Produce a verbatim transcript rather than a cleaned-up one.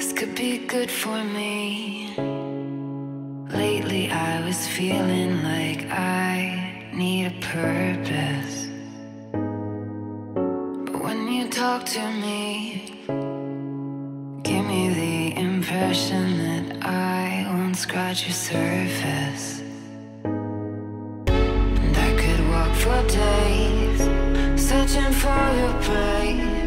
This could be good for me. Lately I was feeling like I need a purpose, but when you talk to me, give me the impression that I won't scratch your surface. And I could walk for days searching for your place.